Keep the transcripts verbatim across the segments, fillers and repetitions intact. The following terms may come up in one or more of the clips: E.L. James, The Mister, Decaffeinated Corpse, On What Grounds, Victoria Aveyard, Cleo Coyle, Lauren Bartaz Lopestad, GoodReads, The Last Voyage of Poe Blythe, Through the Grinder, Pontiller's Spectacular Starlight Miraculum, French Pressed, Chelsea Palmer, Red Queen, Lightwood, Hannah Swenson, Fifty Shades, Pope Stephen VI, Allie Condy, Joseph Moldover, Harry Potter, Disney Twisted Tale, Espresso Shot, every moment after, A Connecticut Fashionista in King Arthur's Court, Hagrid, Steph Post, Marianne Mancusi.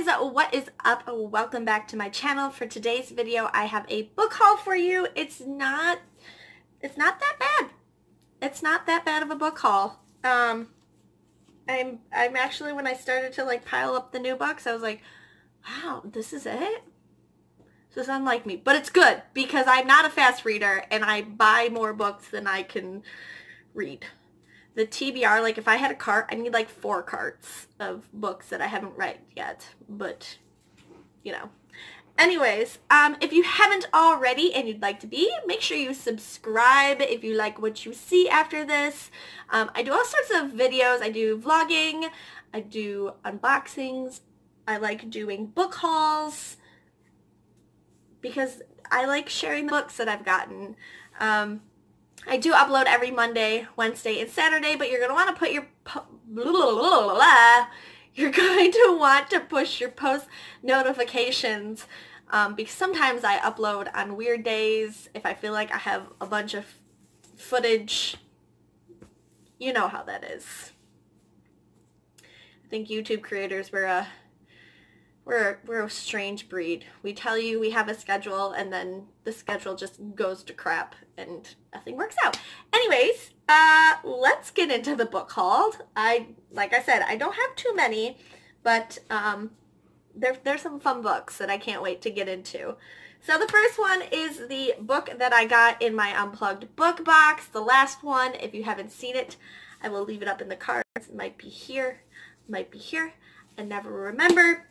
guys, what is up? Welcome back to my channel. For today's video, I have a book haul for you. It's not, it's not that bad. It's not that bad of a book haul. Um, I'm, I'm actually, when I started to like pile up the new books, I was like, wow, this is it? This is unlike me, but it's good because I'm not a fast reader and I buy more books than I can read. The T B R, like if I had a cart, I need like four carts of books that I haven't read yet, but you know. Anyways, um, if you haven't already and you'd like to be, make sure you subscribe if you like what you see after this. Um, I do all sorts of videos. I do vlogging, I do unboxings, I like doing book hauls because I like sharing the books that I've gotten. Um, I do upload every Monday, Wednesday, and Saturday, but you're going to want to put your, po blah, blah, blah, blah, blah. You're going to want to push your post notifications um, because sometimes I upload on weird days if I feel like I have a bunch of footage. You know how that is. I think YouTube creators were a, we're, we're a strange breed. We tell you we have a schedule and then the schedule just goes to crap and nothing works out. Anyways, uh, let's get into the book haul. I, like I said, I don't have too many, but um, there, there's some fun books that I can't wait to get into. So the first one is the book that I got in my Unplugged book box, the last one. If you haven't seen it, I will leave it up in the cards. It might be here, might be here, I never remember.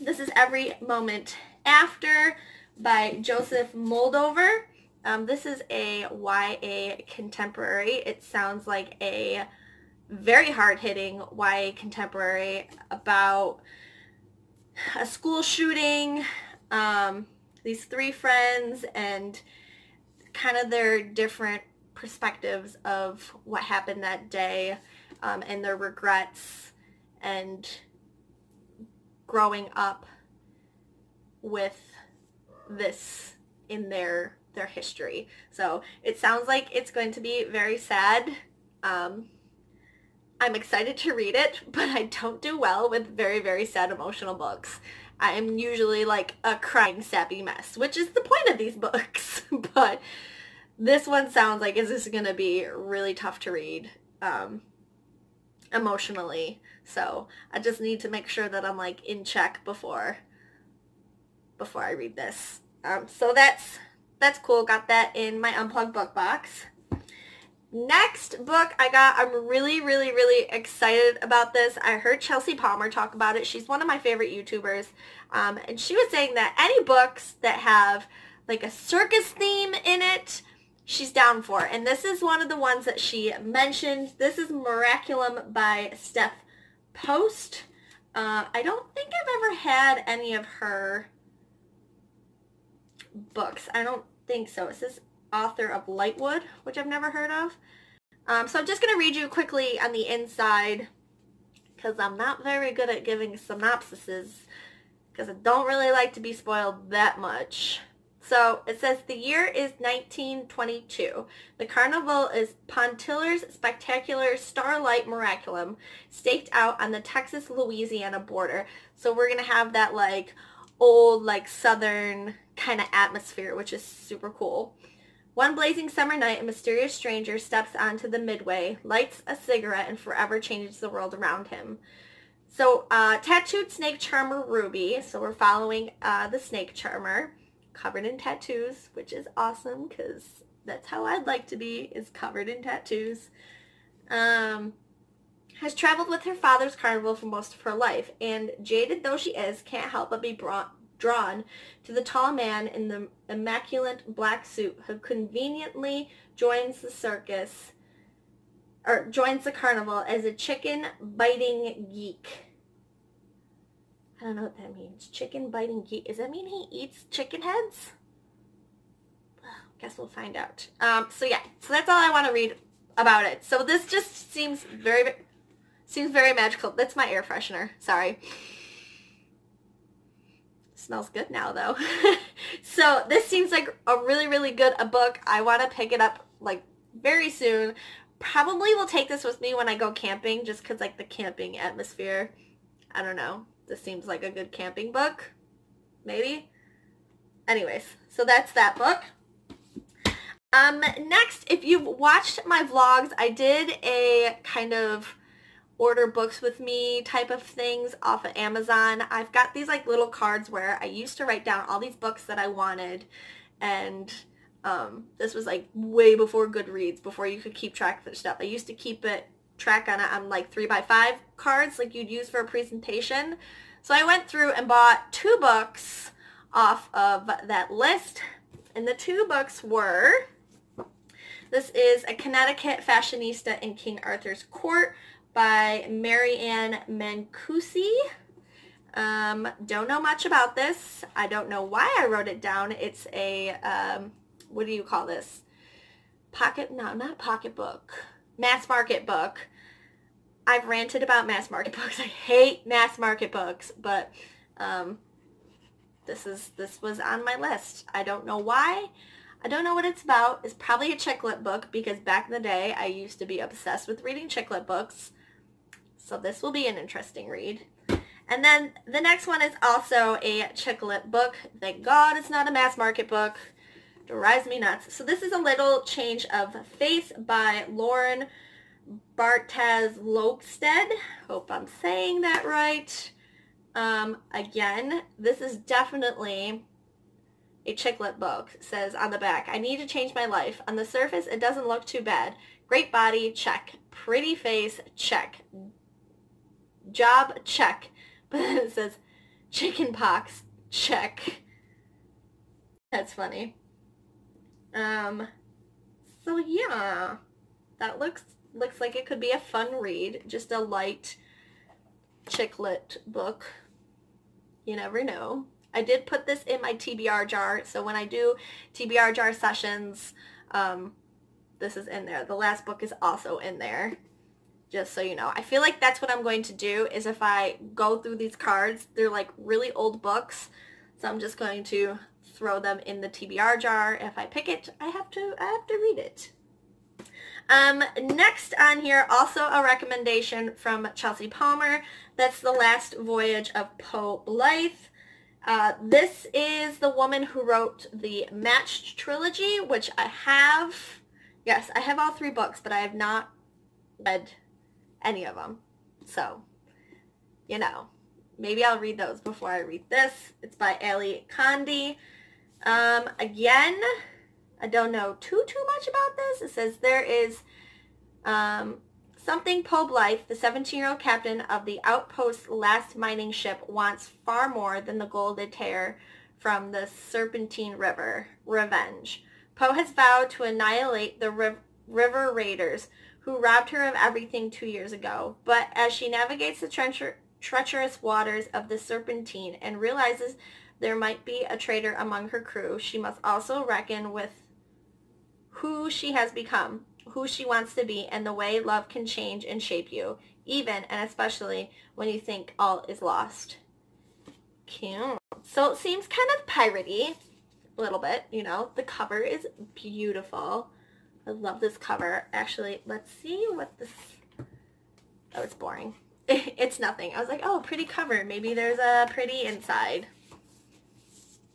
This is Every Moment After by Joseph Moldover. Um, this is a Y A contemporary. It sounds like a very hard-hitting Y A contemporary about a school shooting, um, these three friends, and kind of their different perspectives of what happened that day um, and their regrets and growing up with this in their their history. So it sounds like it's going to be very sad. Um, I'm excited to read it, but I don't do well with very, very sad emotional books. I'm usually like a crying, sappy mess, which is the point of these books. But this one sounds like is this going to be really tough to read um, emotionally. So I just need to make sure that I'm like in check before before I read this. Um, so that's that's cool. Got that in my Unplugged book box. Next book I got, I'm really, really, really excited about this. I heard Chelsea Palmer talk about it. She's one of my favorite YouTubers. Um, and she was saying that any books that have like a circus theme in it, she's down for. And this is one of the ones that she mentioned. This is Miraculum by Steph Post. Uh, I don't think I've ever had any of her books. I don't think so. It says author of Lightwood, which I've never heard of. Um, so I'm just going to read you quickly on the inside because I'm not very good at giving synopsises because I don't really like to be spoiled that much. So it says the year is nineteen twenty-two. The carnival is Pontiller's Spectacular Starlight Miraculum, staked out on the Texas-Louisiana border. So we're going to have that like old, like southern kind of atmosphere, which is super cool. One blazing summer night, a mysterious stranger steps onto the midway, lights a cigarette, and forever changes the world around him. So uh, tattooed snake charmer Ruby, so we're following uh, the snake charmer, covered in tattoos, which is awesome because that's how I'd like to be, is covered in tattoos, um, has traveled with her father's carnival for most of her life, and jaded though she is, can't help but be brought, drawn to the tall man in the immaculate black suit who conveniently joins the circus, or joins the carnival as a chicken-biting geek. I don't know what that means. Chicken biting geek. Does that mean he eats chicken heads? Well, guess we'll find out. Um, so yeah, so that's all I want to read about it. So this just seems very, seems very magical. That's my air freshener. Sorry. Smells good now though. So this seems like a really, really good a book. I want to pick it up like very soon. Probably will take this with me when I go camping just because like the camping atmosphere. I don't know. This seems like a good camping book, maybe. Anyways, so that's that book. Um, next, if you've watched my vlogs, I did a kind of order books with me type of things off of Amazon. I've got these like little cards where I used to write down all these books that I wanted, and um, this was like way before GoodReads, before you could keep track of this stuff. I used to keep it track on it on like three by five cards like you'd use for a presentation. So I went through and bought two books off of that list, and the two books were, this is A Connecticut Fashionista in King Arthur's Court by Marianne Mancusi. Um, don't know much about this. I don't know why I wrote it down. It's a, um, what do you call this? Pocket, no, not pocketbook. Mass market book. I've ranted about mass market books. I hate mass market books, but um, this is this was on my list. I don't know why. I don't know what it's about. It's probably a chick lit book, because back in the day I used to be obsessed with reading chick lit books. So this will be an interesting read. And then the next one is also a chick lit book. Thank God it's not a mass market book. Drives me nuts. So this is A Little Change of Face by Lauren Bartaz Lopestad. Hope I'm saying that right. Um, again, this is definitely a chick lit book. It says on the back, I need to change my life. On the surface, it doesn't look too bad. Great body, check. Pretty face, check. Job, check. But then it says chicken pox, check. That's funny. Um, so yeah, that looks, looks like it could be a fun read, just a light chick lit book. You never know. I did put this in my T B R jar, so when I do T B R jar sessions, um, this is in there. The last book is also in there, just so you know. I feel like that's what I'm going to do, is if I go through these cards, they're like really old books, so I'm just going to throw them in the T B R jar. If I pick it, I have to I have to read it. Um, next on here, also a recommendation from Chelsea Palmer. That's The Last Voyage of Poe Blythe. Uh, this is the woman who wrote the Matched trilogy, which I have. Yes, I have all three books, but I have not read any of them. So, you know, maybe I'll read those before I read this. It's by Allie Condy. Um, again, I don't know too, too much about this. It says there is um, something Poe Blythe, the seventeen-year-old captain of the outpost's last mining ship, wants far more than the gold they tear from the Serpentine River, revenge. Poe has vowed to annihilate the riv river raiders who robbed her of everything two years ago. But as she navigates the trencher, treacherous waters of the Serpentine and realizes there might be a traitor among her crew, she must also reckon with who she has become, who she wants to be, and the way love can change and shape you, even and especially when you think all is lost. Cute. So it seems kind of piratey, a little bit, you know. The cover is beautiful. I love this cover. Actually, let's see what this... Oh, it's boring. It's nothing. I was like, oh, pretty cover. Maybe there's a pretty inside.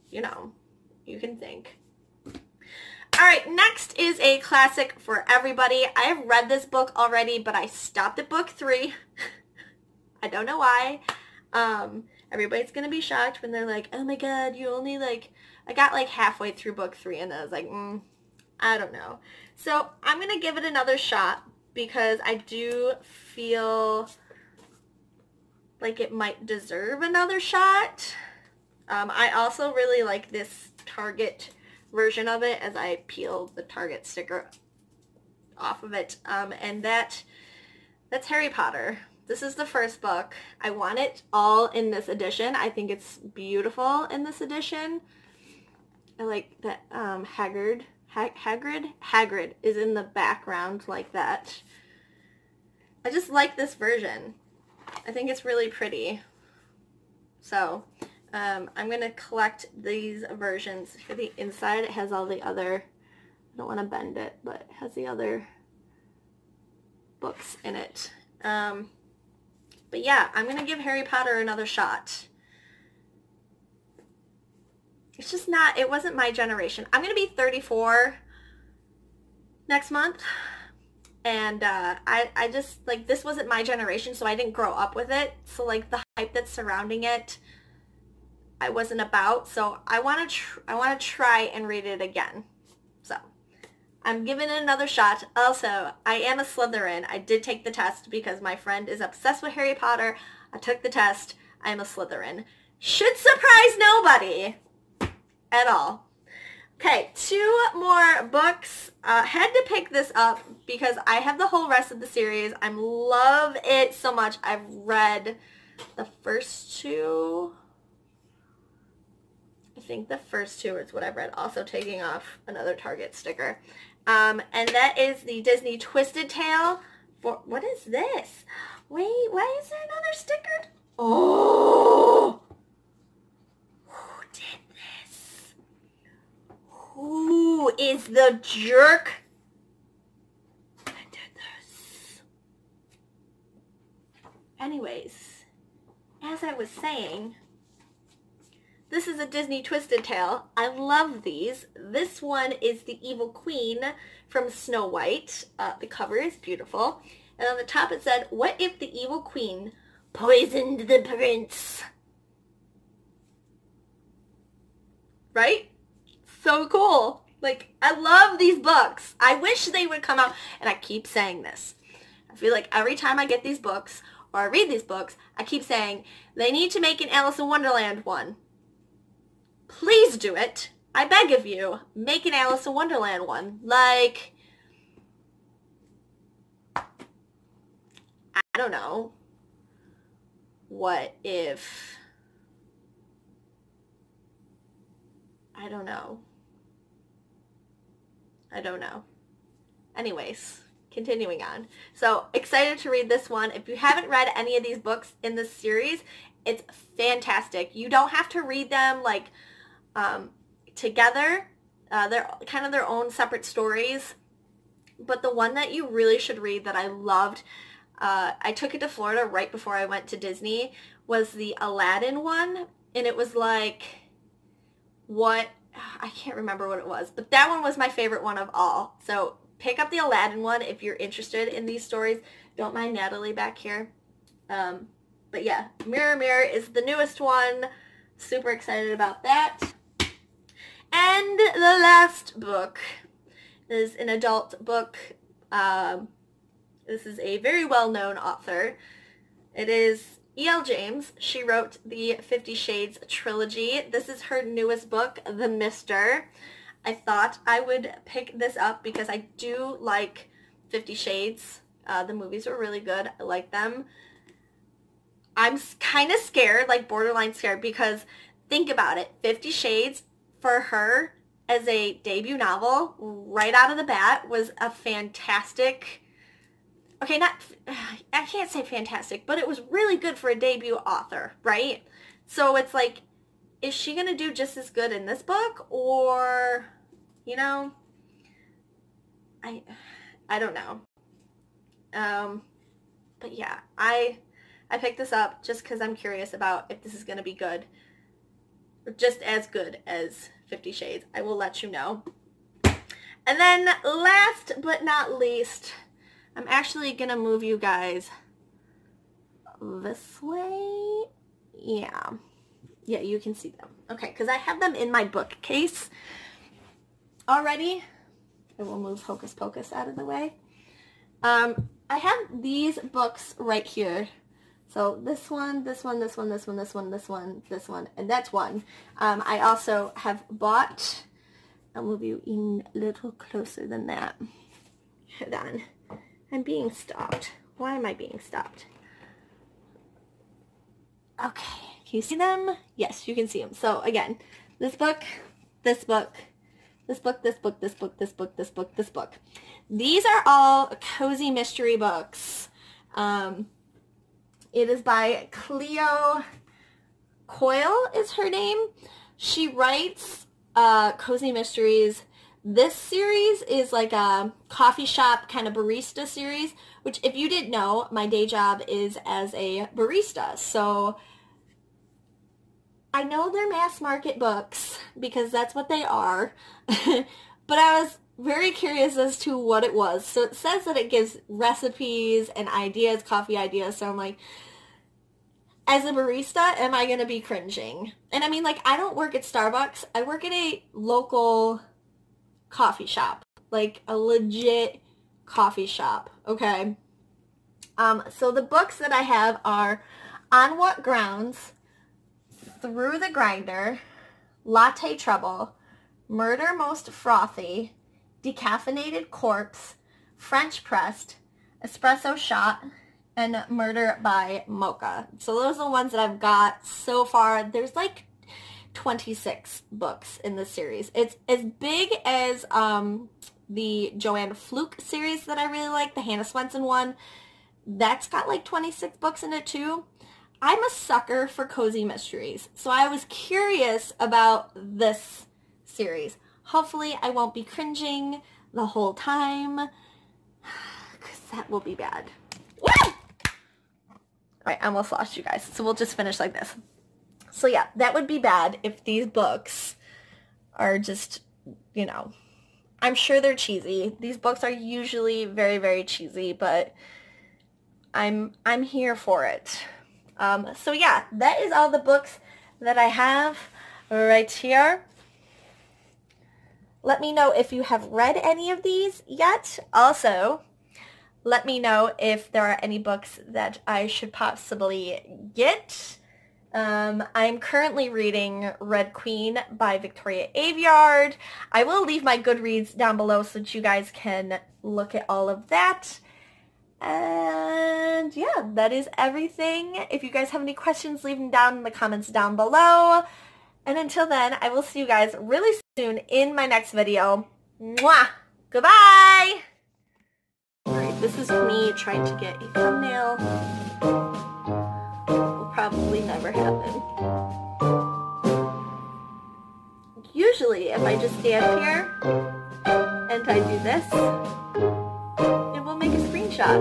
You know, you can think. All right, next is a classic for everybody. I have read this book already, but I stopped at book three. I don't know why. Um, everybody's going to be shocked when they're like, oh my God, you only like, I got like halfway through book three and I was like, mm, I don't know. So I'm going to give it another shot, because I do feel like it might deserve another shot. Um, I also really like this Target version of it, as I peel the Target sticker off of it. Um, and that that's Harry Potter. This is the first book. I want it all in this edition. I think it's beautiful in this edition. I like that um, Hagrid, ha Hagrid? Hagrid is in the background like that. I just like this version. I think it's really pretty. So... Um, I'm going to collect these versions for the inside. It has all the other, I don't want to bend it, but it has the other books in it. Um, But yeah, I'm going to give Harry Potter another shot. It's just not, it wasn't my generation. I'm going to be thirty-four next month. And uh, I, I just, like, this wasn't my generation, so I didn't grow up with it. So, like, the hype that's surrounding it, I wasn't about. So I want to tr I want to try and read it again. So I'm giving it another shot. Also, I am a Slytherin. I did take the test because my friend is obsessed with Harry Potter. I took the test. I am a Slytherin. Should surprise nobody at all. Okay, two more books. Uh, had to pick this up because I have the whole rest of the series. I love it so much. I've read the first two. I think the first two is what I've read. Also taking off another Target sticker. Um, and that is the Disney Twisted Tale. For, what is this? Wait, why is there another sticker? Oh! Who did this? Who is the jerk that did this? Anyways, as I was saying, this is a Disney Twisted Tale. I love these. This one is the Evil Queen from Snow White. Uh, the cover is beautiful. And on the top it said, what if the Evil Queen poisoned the prince? Right? So cool. Like, I love these books. I wish they would come out. And I keep saying this. I feel like every time I get these books, or I read these books, I keep saying, they need to make an Alice in Wonderland one. Please do it. I beg of you. Make an Alice in Wonderland one. Like, I don't know. What if, I don't know. I don't know. Anyways, continuing on. So excited to read this one. If you haven't read any of these books in this series, it's fantastic. You don't have to read them like um, together. Uh, they're kind of their own separate stories. But the one that you really should read that I loved, uh, I took it to Florida right before I went to Disney, was the Aladdin one. And it was like, what, I can't remember what it was. But that one was my favorite one of all. So pick up the Aladdin one if you're interested in these stories. Don't mind Natalie back here. Um, But yeah, Mirror Mirror is the newest one. Super excited about that. And the last book is an adult book. Um, this is a very well-known author. It is E L James. She wrote the Fifty Shades trilogy. This is her newest book, The Mister. I thought I would pick this up because I do like Fifty Shades. Uh, the movies were really good. I like them. I'm kind of scared, like borderline scared, because think about it. Fifty Shades for her as a debut novel right out of the bat was a fantastic, okay, not, I can't say fantastic, but it was really good for a debut author, right? So it's like, is she going to do just as good in this book, or, you know, I, I don't know. Um, but yeah, I... I picked this up just because I'm curious about if this is going to be good, or just as good as Fifty Shades. I will let you know. And then last but not least, I'm actually going to move you guys this way. Yeah. Yeah, you can see them. Okay, because I have them in my bookcase already. I will move Hocus Pocus out of the way. Um, I have these books right here. So this one, this one, this one, this one, this one, this one, this one, and that's one. Um, I also have bought, I'll move you in a little closer than that. Hold on. I'm being stopped. Why am I being stopped? Okay. Can you see them? Yes, you can see them. So again, this book, this book, this book, this book, this book, this book, this book, this book. These are all cozy mystery books. Um... It is by Cleo Coyle is her name. She writes uh, cozy mysteries This series is like a coffee shop kind of barista series, which if you didn't know, my day job is as a barista. So I know they're mass market books because that's what they are, but I was very curious as to what it was. So it says that it gives recipes and ideas, coffee ideas. So I'm like, as a barista, am I going to be cringing? And I mean, like, I don't work at Starbucks. I work at a local coffee shop, like a legit coffee shop, okay? Um, so the books that I have are On What Grounds, Through the Grinder, Latte Trouble, Murder Most Frothy, Decaffeinated Corpse, French Pressed, Espresso Shot, and Murder by Mocha. So those are the ones that I've got so far. There's like twenty-six books in this series. It's as big as um, the Joanne Fluke series that I really like, the Hannah Swenson one. That's got like twenty-six books in it too. I'm a sucker for cozy mysteries, so I was curious about this series. Hopefully I won't be cringing the whole time, because that will be bad. Woo! Alright, I almost lost you guys, so we'll just finish like this. So yeah, that would be bad if these books are just, you know, I'm sure they're cheesy. These books are usually very, very cheesy, but I'm I'm here for it. Um, so yeah, that is all the books that I have right here. Let me know if you have read any of these yet. Also, let me know if there are any books that I should possibly get. Um, I'm currently reading Red Queen by Victoria Aveyard. I will leave my Goodreads down below so that you guys can look at all of that. And yeah, that is everything. If you guys have any questions, leave them down in the comments down below. And until then, I will see you guys really soon in my next video. Mwah! Goodbye! Alright, this is me trying to get a thumbnail. Probably never happen. Usually if I just stand here and I do this, it will make a screenshot.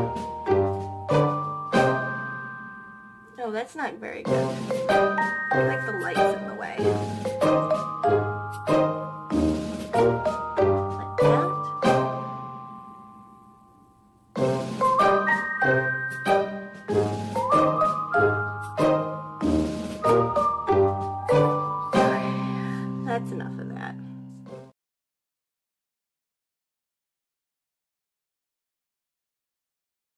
Oh, that's not very good. I like the lights in the way.